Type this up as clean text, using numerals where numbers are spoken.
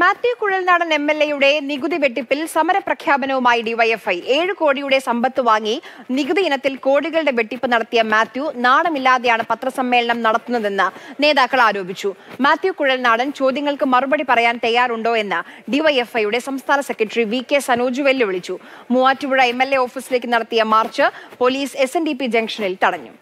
Mathew Kuzhalnadan MLA Nigudi Vettipil, Samara Prakhyapanavumayi DYFI, 7 കോടിയുടെ സമ്പത്ത് വാങ്ങി, നികുതി ഇനത്തിൽ കോടികളുടെ വെട്ടിപ്പ് നടത്തിയ മാത്യു, നാണമില്ലാതെയാണ് പത്രസമ്മേളനം നടത്തുന്നതെന്ന്, നേതാക്കൾ ആരോപിച്ചു, മാത്യു കുഴൽനാടൻ ചോദ്യങ്ങൾക്ക് മറുപടി പറയാൻ തയ്യാറുണ്ടോ എന്ന്, DYFIയുടെ സംസ്ഥാന സെക്രട്ടറി VK സനോജ് വെല്ലുവിളിച്ചു, മൂവാറ്റുപുഴ MLA ഓഫീസിലേക്ക് നടത്തിയ മാർച്ച്, പോലീസ് SNDP ജംഗ്ഷനിൽ തടഞ്ഞു.